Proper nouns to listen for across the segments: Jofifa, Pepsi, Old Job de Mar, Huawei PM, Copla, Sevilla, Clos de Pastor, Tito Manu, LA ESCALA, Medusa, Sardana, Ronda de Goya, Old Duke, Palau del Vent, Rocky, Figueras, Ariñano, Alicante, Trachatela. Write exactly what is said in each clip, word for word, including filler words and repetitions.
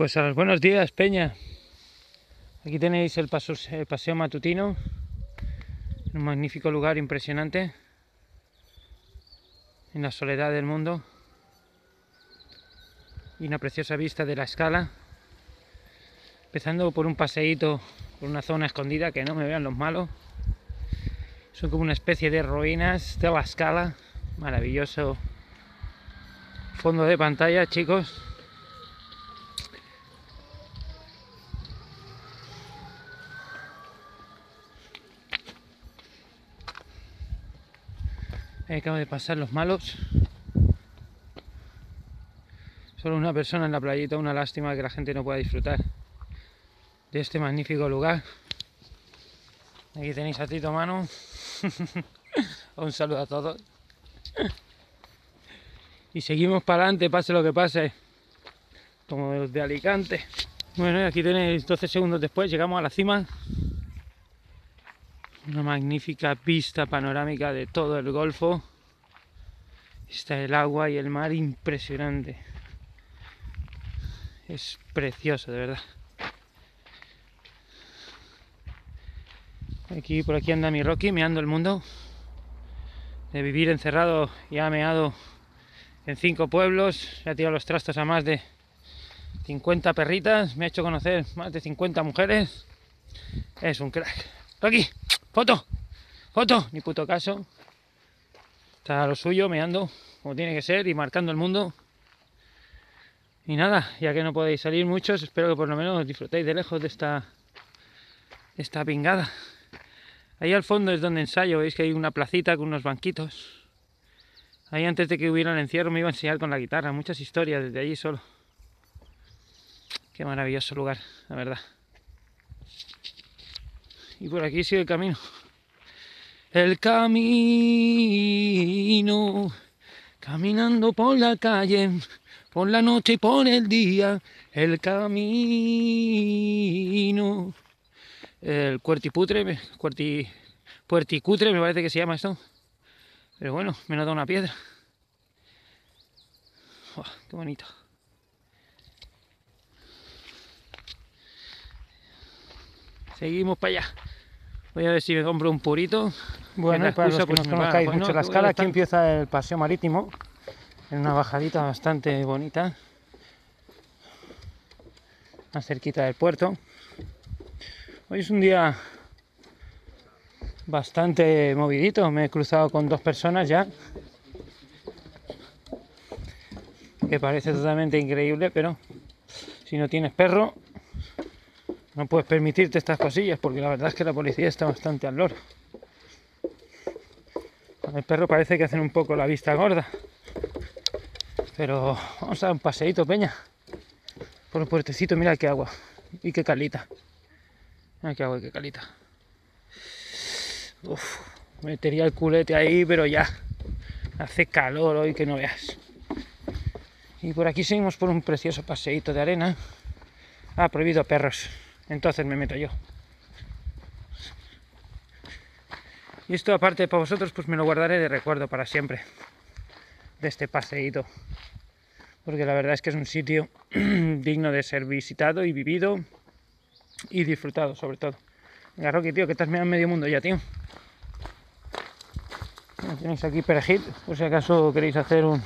Pues a los buenos días, Peña. Aquí tenéis el paseo, el paseo matutino. Un magnífico lugar, impresionante. En la soledad del mundo. Y una preciosa vista de la Escala. Empezando por un paseíto, por una zona escondida, que no me vean los malos. Son como una especie de ruinas de la Escala. Maravilloso fondo de pantalla, chicos. Acabo de pasar los malos. Solo una persona en la playita. Una lástima que la gente no pueda disfrutar de este magnífico lugar. Aquí tenéis a Tito Manu. Un saludo a todos. Y seguimos para adelante, pase lo que pase. Como los de Alicante. Bueno, y aquí tenéis, doce segundos después llegamos a la cima. Una magnífica vista panorámica de todo el golfo. Está el agua y el mar impresionante. Es precioso, de verdad. Aquí por aquí anda mi Rocky, meando el mundo. De vivir encerrado, ya ha meado en cinco pueblos. Ya ha tirado los trastos a más de cincuenta perritas. Me ha hecho conocer más de cincuenta mujeres. Es un crack. Rocky, foto, foto, ni puto caso. Está lo suyo, meando, como tiene que ser, y marcando el mundo. Y nada, ya que no podéis salir muchos, espero que por lo menos disfrutéis de lejos de esta, de esta pingada. Ahí al fondo es donde ensayo, veis que hay una placita con unos banquitos. Ahí antes de que hubiera el encierro me iba a enseñar con la guitarra, muchas historias desde allí solo. Qué maravilloso lugar, la verdad. Y por aquí sigue el camino. El camino, caminando por la calle, por la noche y por el día. El camino. El cuertiputre, cuerti, puerticutre me parece que se llama esto. Pero bueno, me lo da una piedra. Oh, qué bonito. Seguimos para allá. Voy a ver si me compro un purito. Bueno, excusa, para los que pues, no conozcáis pues, mucho no, la Escala, aquí empieza el paseo marítimo. En una bajadita bastante bonita. Más cerquita del puerto. Hoy es un día bastante movidito. Me he cruzado con dos personas ya. Que parece totalmente increíble, pero si no tienes perro... no puedes permitirte estas cosillas, porque la verdad es que la policía está bastante al loro. Con el perro parece que hacen un poco la vista gorda. Pero vamos a dar un paseíto, Peña. Por el puertecito, mira qué agua. Y qué calita. Mira qué agua y qué calita. Uf, metería el culete ahí, pero ya. Hace calor hoy que no veas. Y por aquí seguimos por un precioso paseíto de arena. Ah, prohibido perros. Entonces me meto yo. Y esto aparte para vosotros, pues me lo guardaré de recuerdo para siempre. De este paseíto. Porque la verdad es que es un sitio digno de ser visitado y vivido. Y disfrutado, sobre todo. Venga, Rocky, tío, que estás mirando medio mundo ya, tío. Tenéis aquí perejil, por si acaso queréis hacer un...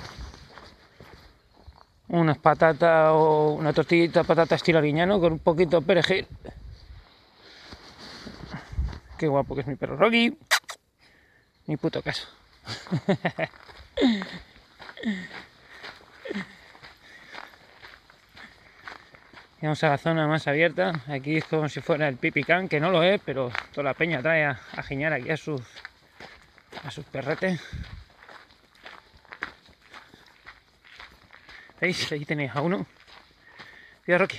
unas patatas o una tortillita de patata estilo Ariñano con un poquito de perejil. Qué guapo que es mi perro Rocky. Ni puto caso. Vamos a la zona más abierta. Aquí es como si fuera el Pipicán, que no lo es, pero toda la peña trae a, a giñar aquí a sus, a sus perretes. ¿Veis? Ahí tenéis a uno. Cuidado, Rocky.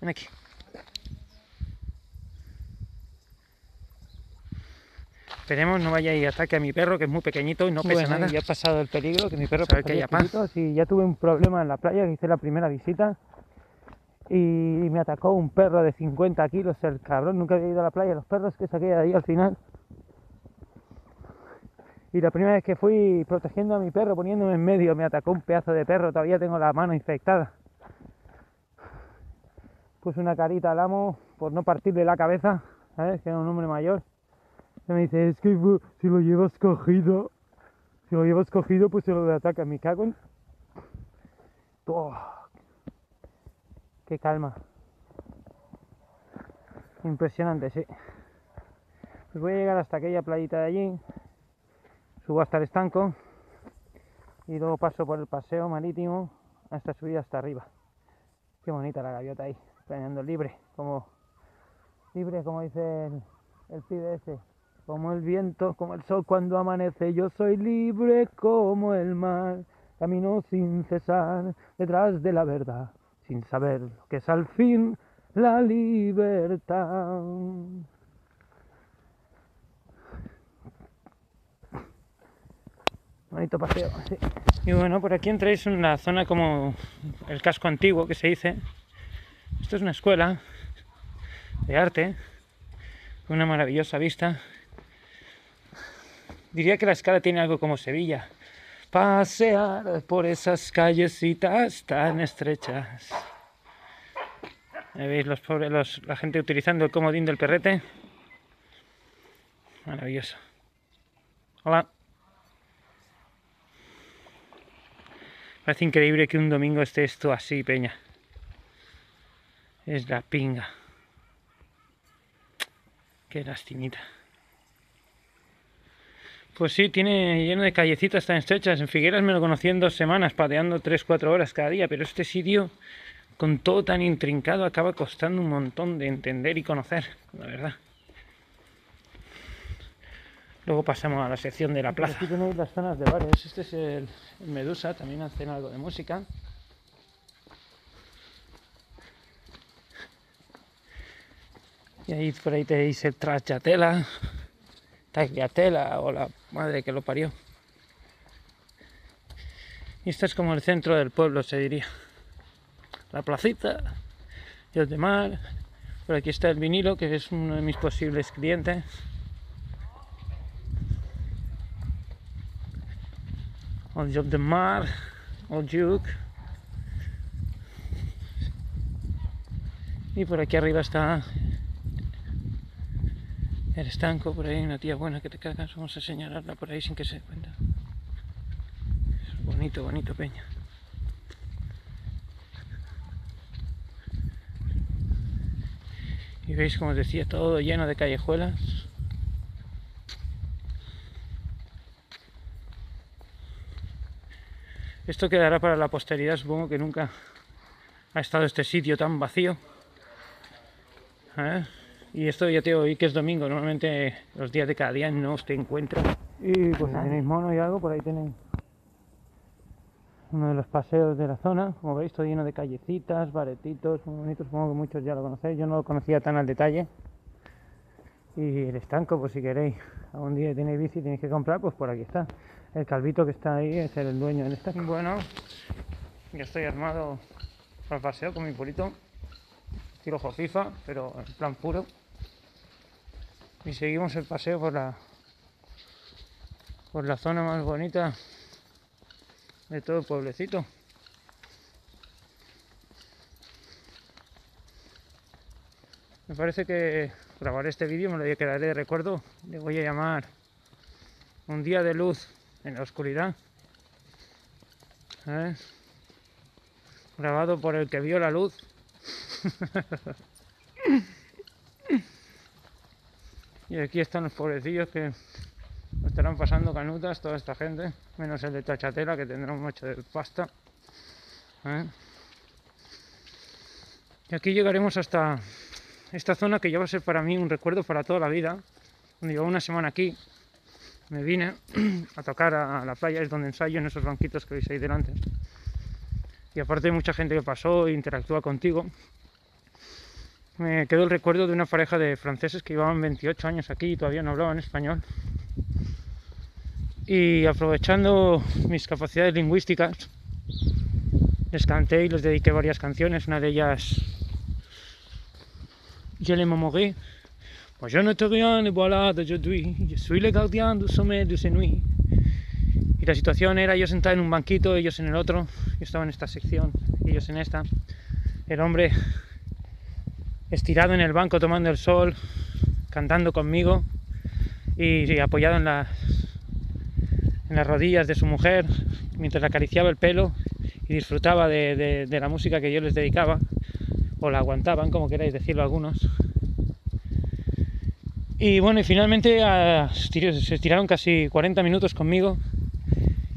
Ven aquí. Esperemos no vaya y ataque a mi perro, que es muy pequeñito y no pesa bueno, nada. Ya ha pasado el peligro, que mi perro que haya pequeñito. Sí, ya tuve un problema en la playa, que hice la primera visita. Y me atacó un perro de cincuenta kilos, el cabrón. Nunca había ido a la playa. Los perros que saqué de ahí al final. Y la primera vez que fui protegiendo a mi perro, poniéndome en medio, me atacó un pedazo de perro. Todavía tengo la mano infectada. puse una carita al amo por no partirle la cabeza, ¿sabes? Que era un hombre mayor. Se me dice, es que si lo llevas cogido, si lo llevas cogido, pues se lo ataca. Me cago en... ¡Oh! ¡Qué calma! Impresionante, sí. Pues voy a llegar hasta aquella playita de allí, subo hasta el estanco y luego paso por el paseo marítimo hasta subir hasta arriba. Qué bonita la gaviota ahí, planeando libre, como libre, como dice el, el pibe ese. Como el viento, como el sol cuando amanece, yo soy libre como el mar. Camino sin cesar detrás de la verdad, sin saber lo que es al fin la libertad. Bonito paseo, sí. Y bueno, por aquí entráis en la zona como el casco antiguo que se dice. Esto es una escuela de arte, con una maravillosa vista. Diría que la escala tiene algo como Sevilla. Pasear por esas callecitas tan estrechas. Ahí veis los pobres, los, la gente utilizando el comodín del perrete. Maravilloso. Hola. Parece increíble que un domingo esté esto así, peña. Es la pinga. Qué lastimita. Pues sí, tiene lleno de callecitas tan estrechas. En Figueras me lo conocí en dos semanas, pateando tres cuatro horas cada día. Pero este sitio, con todo tan intrincado, acaba costando un montón de entender y conocer, la verdad. Luego pasamos a la sección de la plaza. Aquí tenéis las zonas de bares. Este es el Medusa, también hacen algo de música. Y ahí por ahí tenéis el Trachatela. Tela o la madre que lo parió. Y esto es como el centro del pueblo, se diría. La placita, Job de Mar. Por aquí está el vinilo, que es uno de mis posibles clientes. Old Job de Mar, Old Duke. Y por aquí arriba está el estanco, por ahí una tía buena que te cagas, vamos a señalarla por ahí sin que se dé cuenta. Es bonito, bonito, peña. Y veis, como os decía, todo lleno de callejuelas. Esto quedará para la posteridad, supongo que nunca ha estado este sitio tan vacío. ¿Eh? Y esto ya te digo, hoy que es domingo, normalmente los días de cada día no os te encuentras. Y pues si tenéis mono y algo, por ahí tenéis uno de los paseos de la zona. Como veis, todo lleno de callecitas, baretitos, muy bonitos, supongo que muchos ya lo conocéis. Yo no lo conocía tan al detalle. Y el estanco, pues si queréis, algún día tenéis bici y tenéis que comprar, pues por aquí está. El calvito que está ahí es el dueño del estanco. Bueno, ya estoy armado para el paseo con mi pulito. Tiro Jofifa, pero en plan puro. Y seguimos el paseo por la por la zona más bonita de todo el pueblecito. Me parece que grabar este vídeo me lo quedaré de recuerdo. Le voy a llamar un día de luz en la oscuridad. ¿Eh? Grabado por el que vio la luz. Y aquí están los pobrecillos que lo estarán pasando canutas, toda esta gente, menos el de Trachatela, que tendrá un macho de pasta. ¿Eh? Y aquí llegaremos hasta esta zona que ya va a ser para mí un recuerdo para toda la vida. Donde llevo una semana aquí, me vine a tocar a la playa, es donde ensayo, en esos banquitos que veis ahí delante. Y aparte hay mucha gente que pasó e interactúa contigo. Me quedó el recuerdo de una pareja de franceses que llevaban veintiocho años aquí y todavía no hablaban español. Y aprovechando mis capacidades lingüísticas, les canté y les dediqué varias canciones. Una de ellas, Je les momogué. Moi je ne te rien ne voilà d'aujourd'hui, je suis le gardien du sommet de ces nuits. Y la situación era yo sentado en un banquito, ellos en el otro. Yo estaba en esta sección, ellos en esta. El hombre estirado en el banco tomando el sol, cantando conmigo y, y apoyado en las, en las rodillas de su mujer, mientras le acariciaba el pelo y disfrutaba de, de, de la música que yo les dedicaba, o la aguantaban, como queráis decirlo algunos. Y bueno, y finalmente a, se estiraron casi cuarenta minutos conmigo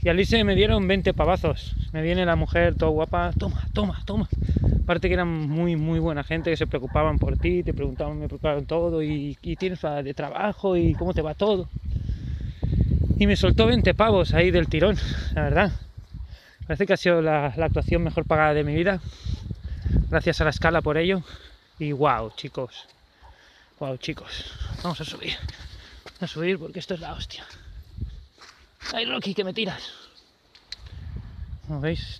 y al irse me dieron veinte pavazos. Me viene la mujer toda guapa, toma, toma, toma. Aparte que eran muy, muy buena gente, que se preocupaban por ti, te preguntaban, me preocupaban todo, y, y tienes de trabajo, y cómo te va todo. Y me soltó veinte pavos ahí del tirón, la verdad. Parece que ha sido la, la actuación mejor pagada de mi vida. Gracias a la escala por ello. Y wow, chicos. Wow, chicos. Vamos a subir. A subir porque esto es la hostia. ¡Ay, Rocky, que me tiras! Como veis,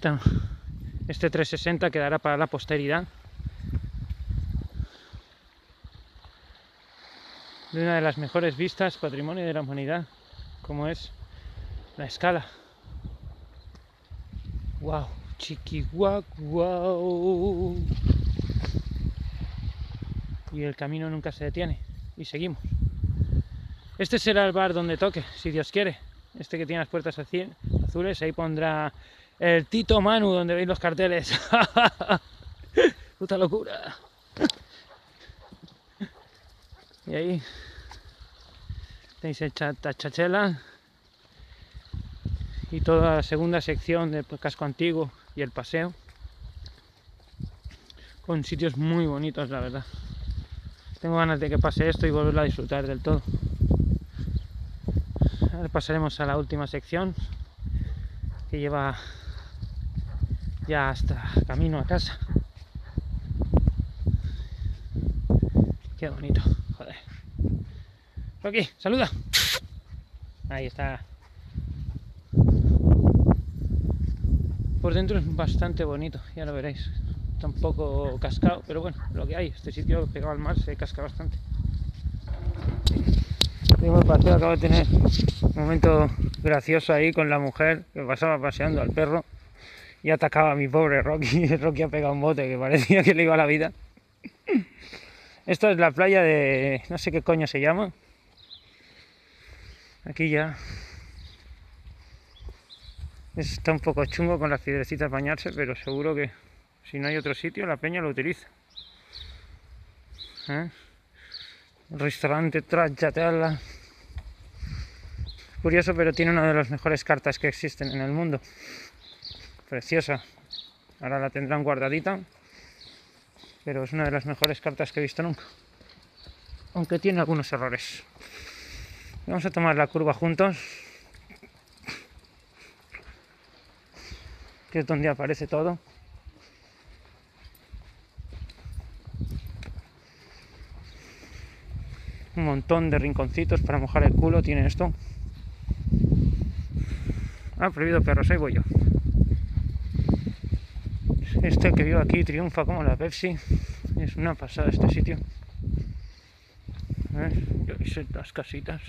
este trescientos sesenta quedará para la posteridad. De una de las mejores vistas, patrimonio de la humanidad, como es la escala. ¡Wow! Chiqui guau, guau. Y el camino nunca se detiene. Y seguimos. Este será el bar donde toque, si Dios quiere. Este que tiene las puertas azules, ahí pondrá el Tito Manu, donde veis los carteles. Puta locura. Y ahí tenéis el Trachatela y toda la segunda sección del casco antiguo y el paseo, con sitios muy bonitos, la verdad. Tengo ganas de que pase esto y volverlo a disfrutar del todo. Ahora pasaremos a la última sección, que lleva ya hasta camino a casa. Qué bonito, joder. Rocky, saluda. Ahí está. Por dentro es bastante bonito, ya lo veréis. Está un poco cascado, pero bueno, lo que hay. Este sitio pegado al mar se casca bastante. El paseo acaba de tener un momento gracioso ahí con la mujer que pasaba paseando al perro y atacaba a mi pobre Rocky. Rocky ha pegado un bote que parecía que le iba la vida. Esta es la playa de... no sé qué coño se llama. Aquí ya... está un poco chungo con las piedrecitas bañarse, pero seguro que si no hay otro sitio la peña lo utiliza. ¿Eh? Restaurante Trachatela. Curioso, pero tiene una de las mejores cartas que existen en el mundo. Preciosa. Ahora la tendrán guardadita, pero es una de las mejores cartas que he visto nunca. Aunque tiene algunos errores. Vamos a tomar la curva juntos, que es donde aparece todo. Un montón de rinconcitos para mojar el culo tiene esto. Ah, prohibido perros, ahí voy yo. Este que vivo aquí triunfa como la Pepsi. Es una pasada este sitio. ¿Ves? Yo hice las casitas.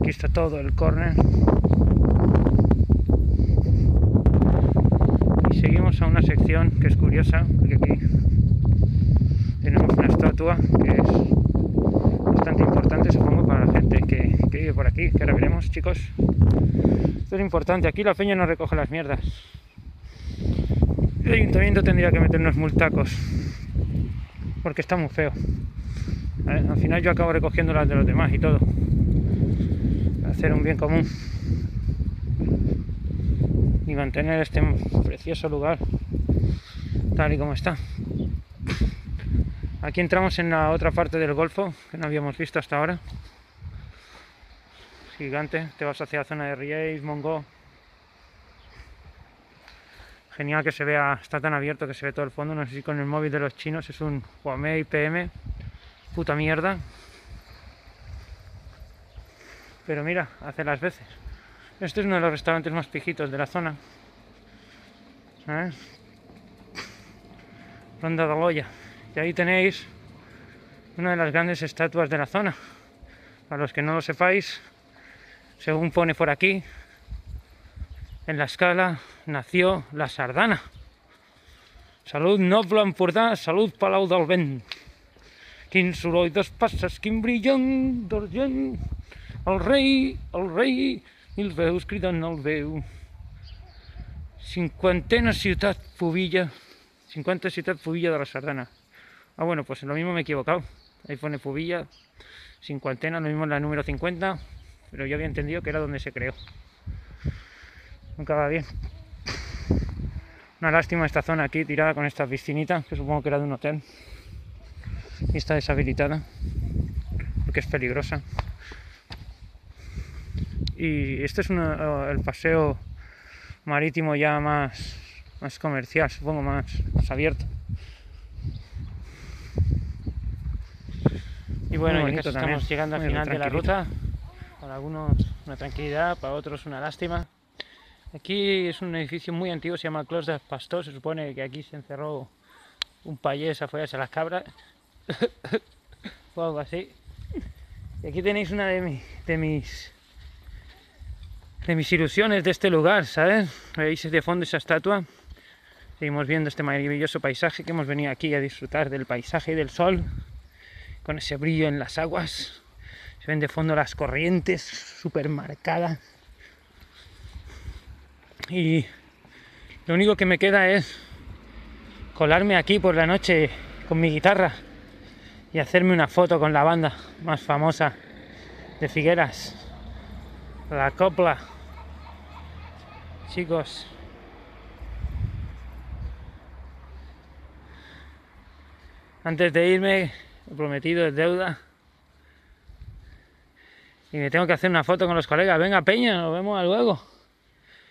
Aquí está todo el córner. Y seguimos a una sección que es curiosa, porque aquí tenemos una estatua que es bastante importante, supongo, para la gente que, que vive por aquí, que ahora veremos, chicos. Esto es importante, aquí la peña no recoge las mierdas. El ayuntamiento tendría que meternos multacos, porque está muy feo. ¿Vale? Al final yo acabo recogiendo las de los demás y todo. Hacer un bien común y mantener este precioso lugar tal y como está. Aquí entramos en la otra parte del golfo que no habíamos visto hasta ahora. Gigante, te vas hacia la zona de Riéis, Mongo. Genial que se vea, está tan abierto que se ve todo el fondo. No sé si con el móvil de los chinos, es un Huawei P M. Puta mierda. Pero mira, hace las veces. Este es uno de los restaurantes más pijitos de la zona. ¿Eh? Ronda de Goya. Y ahí tenéis una de las grandes estatuas de la zona. Para los que no lo sepáis, según pone por aquí, en la escala nació la Sardana. Salut noble Empordà, salut Palau del Vent. Quin soroll d'espasses, quin brillant d'argent. El rei, el rei, mil veus cridant el veu. Cincuentena ciutat Sevilla, cincuenta ciutat Sevilla de la Sardana. Ah, bueno, pues lo mismo me he equivocado. Ahí pone Sevilla, cincuentena, lo mismo en la número cincuenta, pero yo había entendido que era donde se creó. Nunca va bien. Una lástima esta zona aquí tirada con esta piscinita, que supongo que era de un hotel. Y está deshabilitada, porque es peligrosa. Y este es una, el paseo marítimo ya más, más comercial, supongo, más, más abierto. Y bueno, bueno estamos también. Llegando al muy final de la ruta. Para algunos una tranquilidad, para otros una lástima. Aquí es un edificio muy antiguo, se llama Clos de Pastor. Se supone que aquí se encerró un payés a follarse a las cabras o algo así. Y aquí tenéis una de, mi, de mis de mis ilusiones de este lugar, ¿sabes? Veis de fondo esa estatua. Seguimos viendo este maravilloso paisaje, que hemos venido aquí a disfrutar del paisaje y del sol, con ese brillo en las aguas. Se ven de fondo las corrientes súper marcadas. Y lo único que me queda es colarme aquí por la noche con mi guitarra y hacerme una foto con la banda más famosa de Figueras, la Copla. Chicos, antes de irme, lo prometido es deuda. Y me tengo que hacer una foto con los colegas. Venga, peña, nos vemos luego.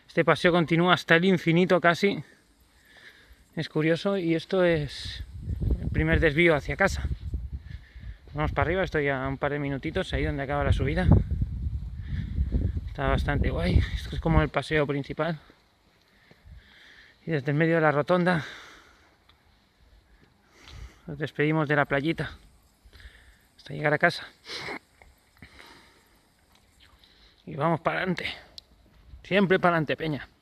Este paseo continúa hasta el infinito casi. Es curioso, y esto es el primer desvío hacia casa. Vamos para arriba, estoy a un par de minutitos, ahí donde acaba la subida. Está bastante guay. Esto es como el paseo principal. Y desde el medio de la rotonda nos despedimos de la playita hasta llegar a casa. Y vamos para adelante. Siempre para adelante, peña.